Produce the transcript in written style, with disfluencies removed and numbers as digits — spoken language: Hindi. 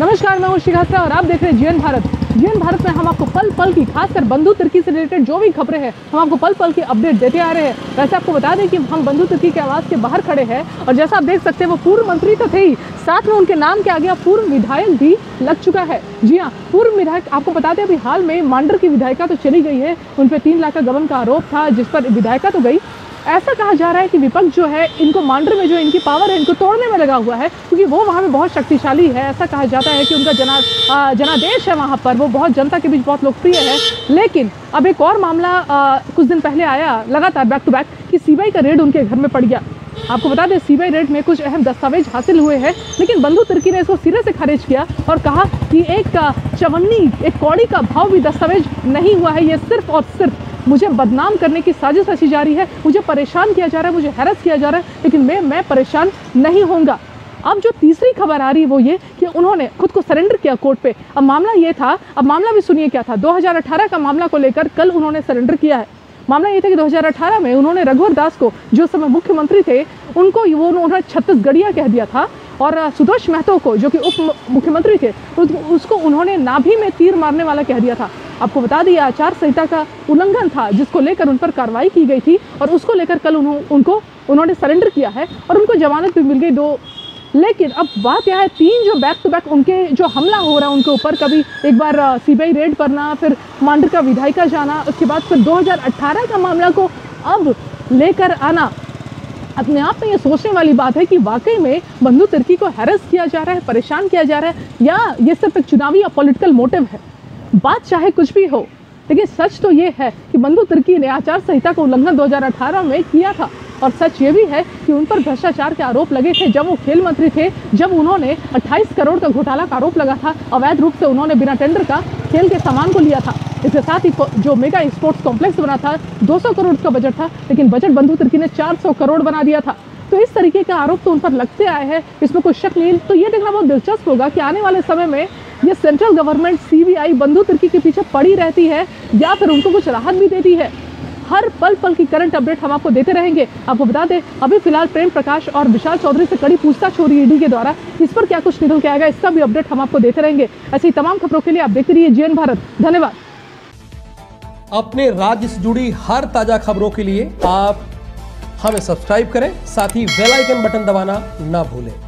नमस्कार, मैं हूं श्री खासरा और आप देख रहे हैं जीएन भारत। जीएन भारत में हम आपको पल पल की, खासकर बंधु तिर्की से रिलेटेड जो भी खबरें हैं, हम आपको पल पल की अपडेट देते आ रहे हैं। वैसे आपको बता दें कि हम बंधु तिर्की के आवास के बाहर खड़े हैं और जैसा आप देख सकते हैं वो पूर्व मंत्री तो थे ही, साथ में उनके नाम के आगे पूर्व विधायक भी लग चुका है। जी हाँ, पूर्व विधायक आपको बताते हैं अभी हाल में मांडर की विधायिका तो चली गई है, उन पर 3 लाख का गबन का आरोप था, जिस पर विधायिका तो गई। ऐसा कहा जा रहा है कि विपक्ष जो है इनको मांडर में जो इनकी पावर है इनको तोड़ने में लगा हुआ है, क्योंकि वो वहाँ पे बहुत शक्तिशाली है। ऐसा कहा जाता है कि उनका जनादेश है वहाँ पर, वो बहुत जनता के बीच बहुत लोकप्रिय है। लेकिन अब एक और मामला कुछ दिन पहले आया, लगातार बैक टू बैक, कि सीबीआई का रेड उनके घर में पड़ गया। आपको बता दें सीबीआई रेड में कुछ अहम दस्तावेज हासिल हुए हैं, लेकिन बंधु तिर्की ने इसको सिरे से खारिज किया और कहा कि एक कौड़ी का भाव भी दस्तावेज नहीं हुआ है, ये सिर्फ और सिर्फ मुझे बदनाम करने की साजिश रची जा रही है, मुझे परेशान किया जा रहा है, मुझे हैरत किया जा रहा है, लेकिन मैं परेशान नहीं होऊंगा। अब जो तीसरी खबर आ रही है वो ये कि उन्होंने खुद को सरेंडर किया कोर्ट पे। अब मामला भी सुनिए क्या था। 2018 का मामला को लेकर कल उन्होंने सरेंडर किया है। मामला ये था कि 2018 में उन्होंने रघुवर दास को, जो समय मुख्यमंत्री थे, उनको उन्होंने छत्तीसगढ़िया कह दिया था और सुदर्श महतो को, जो कि उप मुख्यमंत्री थे, उसको उन्होंने नाभि में तीर मारने वाला कह दिया था। आपको बता दिया आचार संहिता का उल्लंघन था, जिसको लेकर उन पर कार्रवाई की गई थी और उसको लेकर कल उन्होंने सरेंडर किया है और उनको जमानत भी मिल गई 2। लेकिन अब बात यह है, 3 जो बैक टू बैक उनके जो हमला हो रहा है उनके ऊपर, कभी एक बार सीबीआई रेड करना, फिर मांडर का विधायिका जाना, उसके बाद फिर 2018 का मामला को अब लेकर आना, अपने आप में ये सोचने वाली बात है कि वाकई में बंधु तिर्की को हैरेस किया जा रहा है, परेशान किया जा रहा है, या ये सिर्फ एक चुनावी या पॉलिटिकल मोटिव है। बात चाहे कुछ भी हो, लेकिन सच तो ये है कि बंधु तिर्की ने आचार संहिता का उल्लंघन 2018 में किया था और सच ये भी है कि उन पर भ्रष्टाचार के आरोप लगे थे जब वो खेल मंत्री थे, जब उन्होंने 28 करोड़ का घोटाला का आरोप लगा था। अवैध रूप से उन्होंने बिना टेंडर का खेल के सामान को लिया था। इसके साथ ही जो मेगा स्पोर्ट्स कॉम्प्लेक्स बना था, 200 करोड़ का बजट था, लेकिन बजट बंधु तिर्की ने 400 करोड़ बना दिया था। तो इस तरीके का आरोप तो उन पर लगते आए हैं, इसमें कोई शक नहीं। तो ये देखना बहुत दिलचस्प होगा कि आने वाले समय में ये central government, CBI Bandhu Tirkey के पीछे पड़ी रहती है या फिर उनको कुछ राहत भी देती है। हर पल पल की करंट अपडेट हम आपको देते रहेंगे। आपको बता दें अभी फिलहाल प्रेम प्रकाश और विशाल चौधरी से कड़ी पूछताछ हो रही है ईडी के द्वारा, इस पर क्या कुछ निकल के आएगा इसका भी अपडेट हम आपको देते रहेंगे। ऐसी तमाम खबरों के लिए आप देखते रहिए जीएन भारत। धन्यवाद। अपने राज्य से जुड़ी हर ताजा खबरों के लिए आप हमें सब्सक्राइब करें, साथ ही बेल आइकन बटन दबाना ना भूलें।